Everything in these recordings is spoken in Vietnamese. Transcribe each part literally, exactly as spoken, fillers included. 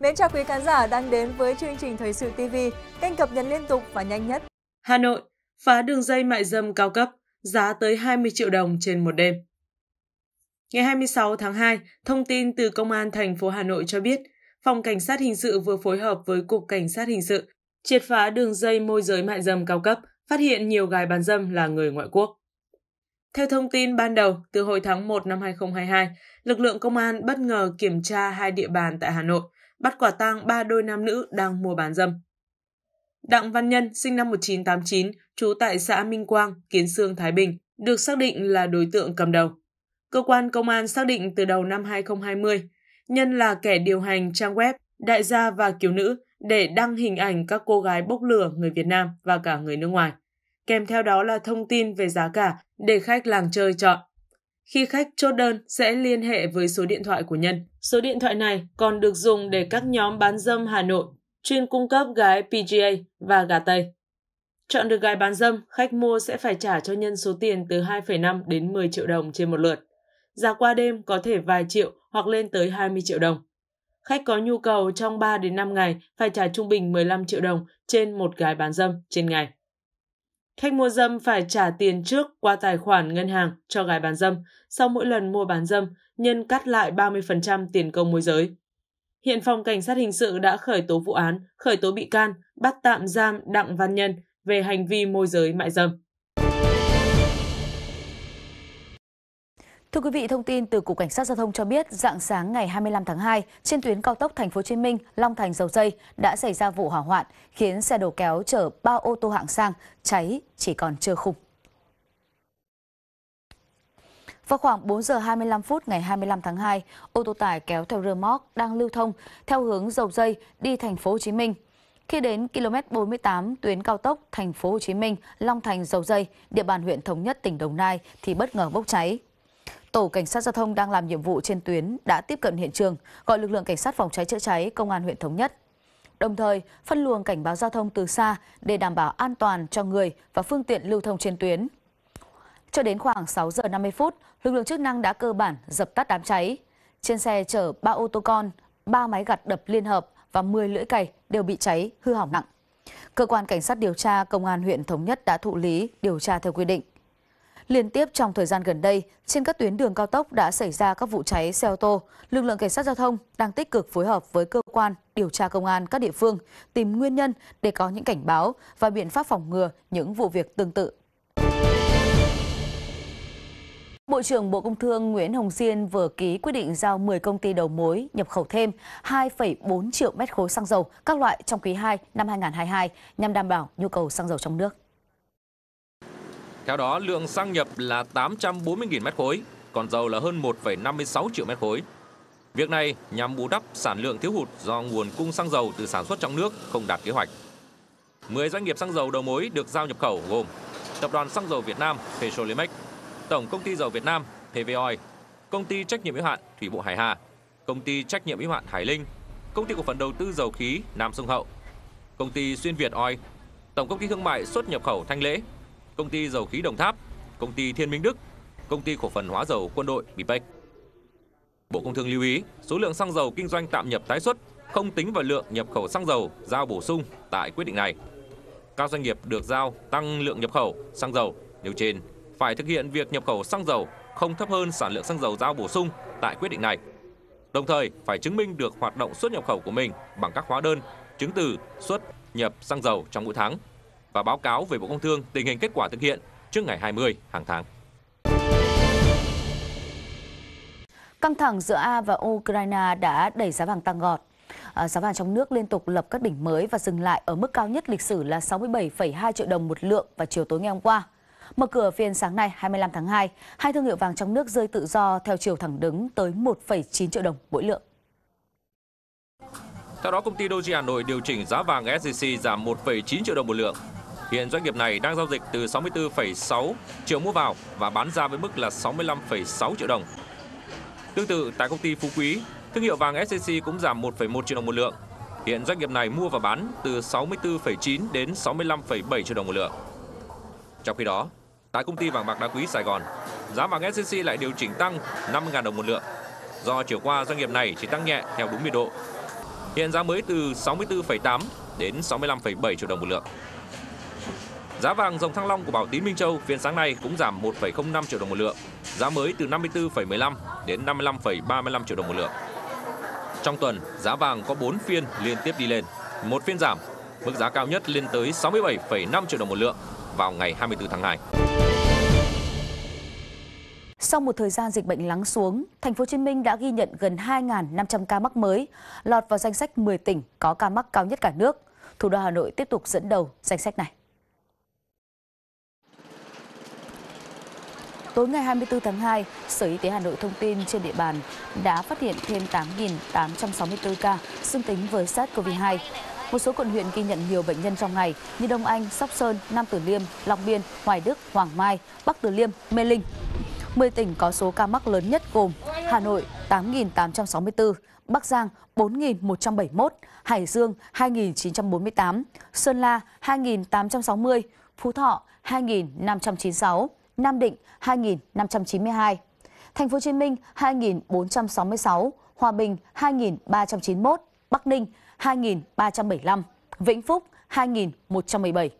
Mến chào quý khán giả đang đến với chương trình Thời Sự ti vi, kênh cập nhật liên tục và nhanh nhất. Hà Nội phá đường dây mại dâm cao cấp, giá tới hai mươi triệu đồng trên một đêm. Ngày hai mươi sáu tháng hai, thông tin từ Công an thành phố Hà Nội cho biết, Phòng Cảnh sát Hình sự vừa phối hợp với Cục Cảnh sát Hình sự triệt phá đường dây môi giới mại dâm cao cấp, phát hiện nhiều gái bán dâm là người ngoại quốc. Theo thông tin ban đầu, từ hồi tháng một năm hai nghìn không trăm hai mươi hai, lực lượng công an bất ngờ kiểm tra hai địa bàn tại Hà Nội, bắt quả tang ba đôi nam nữ đang mua bán dâm. Đặng Văn Nhân, sinh năm một nghìn chín trăm tám mươi chín, trú tại xã Minh Quang, Kiến Sương, Thái Bình, được xác định là đối tượng cầm đầu. Cơ quan công an xác định từ đầu năm hai nghìn không trăm hai mươi, Nhân là kẻ điều hành trang web Đại gia và Kiều nữ để đăng hình ảnh các cô gái bốc lửa người Việt Nam và cả người nước ngoài, kèm theo đó là thông tin về giá cả để khách làng chơi chọn. Khi khách chốt đơn sẽ liên hệ với số điện thoại của Nhân. Số điện thoại này còn được dùng để các nhóm bán dâm Hà Nội chuyên cung cấp gái pê giê a và gà Tây. Chọn được gái bán dâm, khách mua sẽ phải trả cho Nhân số tiền từ hai phẩy năm đến mười triệu đồng trên một lượt. Giá qua đêm có thể vài triệu hoặc lên tới hai mươi triệu đồng. Khách có nhu cầu trong ba đến năm ngày phải trả trung bình mười lăm triệu đồng trên một gái bán dâm trên ngày. Khách mua dâm phải trả tiền trước qua tài khoản ngân hàng cho gái bán dâm, sau mỗi lần mua bán dâm, Nhân cắt lại ba mươi phần trăm tiền công môi giới. Hiện Phòng Cảnh sát Hình sự đã khởi tố vụ án, khởi tố bị can, bắt tạm giam Đặng Văn Nhân về hành vi môi giới mại dâm. Thưa quý vị, thông tin từ Cục Cảnh sát Giao thông cho biết, rạng sáng ngày hai mươi lăm tháng hai, trên tuyến cao tốc Thành phố Hồ Chí Minh - Long Thành - Dầu Giây đã xảy ra vụ hỏa hoạn khiến xe đầu kéo chở ba ô tô hạng sang cháy chỉ còn trơ khung. Vào khoảng bốn giờ hai mươi lăm phút ngày hai mươi lăm tháng hai, ô tô tải kéo theo rơ moóc đang lưu thông theo hướng Dầu Giây đi Thành phố Hồ Chí Minh. Khi đến ki lô mét bốn mươi tám tuyến cao tốc Thành phố Hồ Chí Minh - Long Thành - Dầu Giây, địa bàn huyện Thống Nhất tỉnh Đồng Nai thì bất ngờ bốc cháy. Tổ Cảnh sát Giao thông đang làm nhiệm vụ trên tuyến đã tiếp cận hiện trường, gọi lực lượng Cảnh sát Phòng cháy chữa cháy Công an huyện Thống Nhất. Đồng thời, phân luồng cảnh báo giao thông từ xa để đảm bảo an toàn cho người và phương tiện lưu thông trên tuyến. Cho đến khoảng sáu giờ năm mươi phút, lực lượng chức năng đã cơ bản dập tắt đám cháy. Trên xe chở ba ô tô con, ba máy gặt đập liên hợp và mười lưỡi cày đều bị cháy hư hỏng nặng. Cơ quan Cảnh sát điều tra Công an huyện Thống Nhất đã thụ lý điều tra theo quy định. Liên tiếp trong thời gian gần đây, trên các tuyến đường cao tốc đã xảy ra các vụ cháy xe ô tô. Lực lượng Cảnh sát Giao thông đang tích cực phối hợp với cơ quan điều tra công an các địa phương tìm nguyên nhân để có những cảnh báo và biện pháp phòng ngừa những vụ việc tương tự. Bộ trưởng Bộ Công Thương Nguyễn Hồng Diên vừa ký quyết định giao mười công ty đầu mối nhập khẩu thêm hai phẩy bốn triệu mét khối xăng dầu các loại trong quý hai năm hai nghìn không trăm hai mươi hai nhằm đảm bảo nhu cầu xăng dầu trong nước. Theo đó, lượng xăng nhập là tám trăm bốn mươi nghìn mét khối, còn dầu là hơn một phẩy năm mươi sáu triệu mét khối. Việc này nhằm bù đắp sản lượng thiếu hụt do nguồn cung xăng dầu từ sản xuất trong nước không đạt kế hoạch. mười doanh nghiệp xăng dầu đầu mối được giao nhập khẩu gồm Tập đoàn Xăng dầu Việt Nam Petrolimex, Tổng công ty Dầu Việt Nam pê vê Oil, Công ty trách nhiệm hữu hạn Thủy bộ Hải Hà, Công ty trách nhiệm hữu hạn Hải Linh, Công ty cổ phần Đầu tư Dầu khí Nam Sông Hậu, Công ty Xuyên Việt Oil, Tổng công ty thương mại xuất nhập khẩu Thanh Lễ, Công ty Dầu khí Đồng Tháp, Công ty Thiên Minh Đức, Công ty cổ phần hóa dầu quân đội bi pếch. Bộ Công Thương lưu ý, số lượng xăng dầu kinh doanh tạm nhập tái xuất không tính vào lượng nhập khẩu xăng dầu giao bổ sung tại quyết định này. Các doanh nghiệp được giao tăng lượng nhập khẩu xăng dầu nêu trên phải thực hiện việc nhập khẩu xăng dầu không thấp hơn sản lượng xăng dầu giao bổ sung tại quyết định này. Đồng thời phải chứng minh được hoạt động xuất nhập khẩu của mình bằng các hóa đơn, chứng từ xuất nhập xăng dầu trong mỗi tháng và báo cáo về Bộ Công Thương tình hình kết quả thực hiện trước ngày hai mươi hàng tháng. Căng thẳng giữa A và Ukraine đã đẩy giá vàng tăng vọt. À, giá vàng trong nước liên tục lập các đỉnh mới và dừng lại ở mức cao nhất lịch sử là sáu mươi bảy phẩy hai triệu đồng một lượng vào chiều tối ngày hôm qua. Mở cửa phiên sáng nay hai mươi lăm tháng hai, hai thương hiệu vàng trong nước rơi tự do theo chiều thẳng đứng tới một phẩy chín triệu đồng mỗi lượng. Theo đó, công ty Doji Hà Nội điều chỉnh giá vàng ét gi xê giảm một phẩy chín triệu đồng một lượng. Hiện doanh nghiệp này đang giao dịch từ sáu mươi tư phẩy sáu triệu mua vào và bán ra với mức là sáu mươi lăm phẩy sáu triệu đồng. Tương tự, tại công ty Phú Quý, thương hiệu vàng ét gi xê cũng giảm một phẩy một triệu đồng một lượng. Hiện doanh nghiệp này mua và bán từ sáu mươi tư phẩy chín đến sáu mươi lăm phẩy bảy triệu đồng một lượng. Trong khi đó, tại công ty vàng bạc đá quý Sài Gòn, giá vàng ét gi xê lại điều chỉnh tăng năm mươi nghìn đồng một lượng. Do chiều qua, doanh nghiệp này chỉ tăng nhẹ theo đúng biên độ. hiện giá mới từ sáu mươi tư phẩy tám đến sáu mươi lăm phẩy bảy triệu đồng một lượng. Giá vàng dòng Thăng Long của Bảo Tín Minh Châu phiên sáng nay cũng giảm một phẩy không năm triệu đồng một lượng, giá mới từ năm mươi tư phẩy mười lăm đến năm mươi lăm phẩy ba mươi lăm triệu đồng một lượng. Trong tuần, giá vàng có bốn phiên liên tiếp đi lên, một phiên giảm, mức giá cao nhất lên tới sáu mươi bảy phẩy năm triệu đồng một lượng vào ngày hai mươi tư tháng hai. Sau một thời gian dịch bệnh lắng xuống, Thành phố Hồ Chí Minh đã ghi nhận gần hai nghìn năm trăm ca mắc mới, lọt vào danh sách mười tỉnh có ca mắc cao nhất cả nước. Thủ đô Hà Nội tiếp tục dẫn đầu danh sách này. Tối ngày hai mươi tư tháng hai, Sở Y tế Hà Nội thông tin trên địa bàn đã phát hiện thêm tám nghìn tám trăm sáu mươi tư ca dương tính với SARS-xê o vê hai. Một số quận huyện ghi nhận nhiều bệnh nhân trong ngày như Đông Anh, Sóc Sơn, Nam Từ Liêm, Long Biên, Hoài Đức, Hoàng Mai, Bắc Từ Liêm, Mê Linh. mười tỉnh có số ca mắc lớn nhất gồm Hà Nội tám nghìn tám trăm sáu mươi tư, Bắc Giang bốn nghìn một trăm bảy mươi mốt, Hải Dương hai nghìn chín trăm bốn mươi tám, Sơn La hai nghìn tám trăm sáu mươi, Phú Thọ hai nghìn năm trăm chín mươi sáu, Nam Định hai nghìn năm trăm chín mươi hai, Thành phố Hồ Chí Minh hai nghìn bốn trăm sáu mươi sáu, Hòa Bình hai nghìn ba trăm chín mươi mốt, Bắc Ninh hai nghìn ba trăm bảy mươi lăm, Vĩnh Phúc hai nghìn một trăm mười bảy.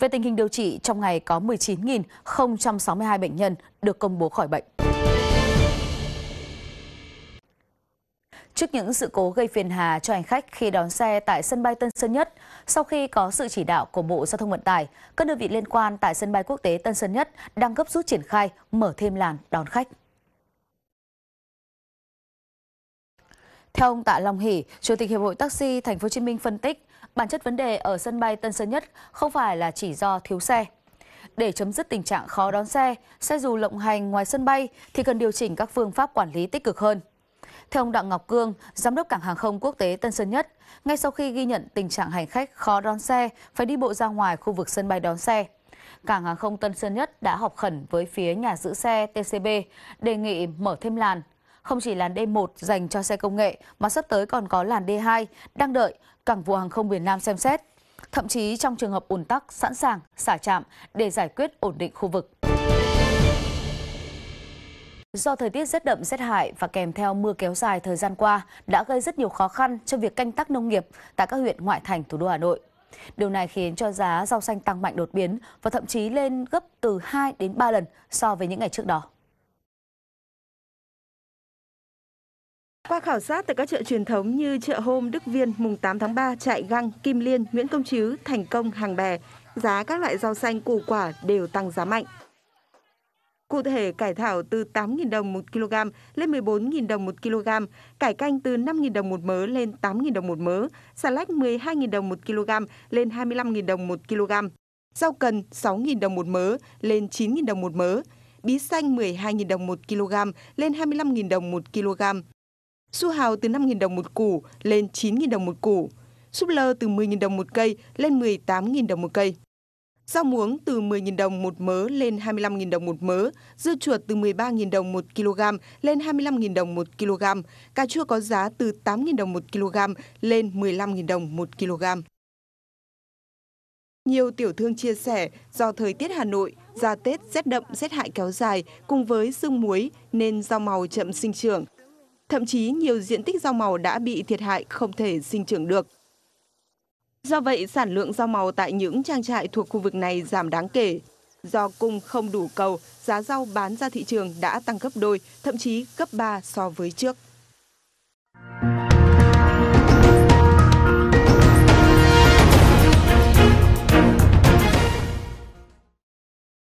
Về tình hình điều trị, trong ngày có mười chín nghìn không trăm sáu mươi hai bệnh nhân được công bố khỏi bệnh. Trước những sự cố gây phiền hà cho hành khách khi đón xe tại sân bay Tân Sơn Nhất, sau khi có sự chỉ đạo của Bộ Giao thông Vận tải, các đơn vị liên quan tại sân bay quốc tế Tân Sơn Nhất đang gấp rút triển khai mở thêm làn đón khách. Theo ông Tạ Long Hỷ, Chủ tịch Hiệp hội Taxi Thành phố Hồ Chí Minh phân tích, bản chất vấn đề ở sân bay Tân Sơn Nhất không phải là chỉ do thiếu xe. Để chấm dứt tình trạng khó đón xe, xe dù lộng hành ngoài sân bay thì cần điều chỉnh các phương pháp quản lý tích cực hơn. Theo ông Đặng Ngọc Cương, Giám đốc Cảng Hàng không Quốc tế Tân Sơn Nhất, ngay sau khi ghi nhận tình trạng hành khách khó đón xe phải đi bộ ra ngoài khu vực sân bay đón xe, Cảng Hàng không Tân Sơn Nhất đã họp khẩn với phía nhà giữ xe tê xê bê đề nghị mở thêm làn. Không chỉ làn đê một dành cho xe công nghệ mà sắp tới còn có làn đê hai đang đợi Cảng vụ Hàng không miền Nam xem xét. Thậm chí trong trường hợp ùn tắc sẵn sàng xả trạm để giải quyết ổn định khu vực. Do thời tiết rét đậm rét hại và kèm theo mưa kéo dài thời gian qua đã gây rất nhiều khó khăn cho việc canh tác nông nghiệp tại các huyện ngoại thành thủ đô Hà Nội. Điều này khiến cho giá rau xanh tăng mạnh đột biến và thậm chí lên gấp từ hai đến ba lần so với những ngày trước đó. Qua khảo sát tại các chợ truyền thống như chợ Hôm, Đức Viên, mùng tám tháng ba, Trại Găng, Kim Liên, Nguyễn Công Trứ, Thành Công, Hàng Bè, giá các loại rau xanh củ quả đều tăng giá mạnh. Cụ thể, cải thảo từ tám nghìn đồng một kg lên mười bốn nghìn đồng một kg, cải canh từ năm nghìn đồng một mớ lên tám nghìn đồng một mớ, xà lách mười hai nghìn đồng một kg lên hai mươi lăm nghìn đồng một kg, rau cần sáu nghìn đồng một mớ lên chín nghìn đồng một mớ, bí xanh mười hai nghìn đồng một kg lên hai mươi lăm nghìn đồng một kg. Su hào từ năm nghìn đồng một củ lên chín nghìn đồng một củ, súp lơ từ mười nghìn đồng một cây lên mười tám nghìn đồng một cây. Rau muống từ mười nghìn đồng một mớ lên hai mươi lăm nghìn đồng một mớ, dưa chuột từ mười ba nghìn đồng một kg lên hai mươi lăm nghìn đồng một kg, cà chua có giá từ tám nghìn đồng một kg lên mười lăm nghìn đồng một kg. Nhiều tiểu thương chia sẻ do thời tiết Hà Nội, ra Tết rét đậm rét hại kéo dài cùng với sương muối nên rau màu chậm sinh trưởng. Thậm chí nhiều diện tích rau màu đã bị thiệt hại không thể sinh trưởng được. Do vậy, sản lượng rau màu tại những trang trại thuộc khu vực này giảm đáng kể. Do cung không đủ cầu, giá rau bán ra thị trường đã tăng gấp đôi, thậm chí gấp ba so với trước.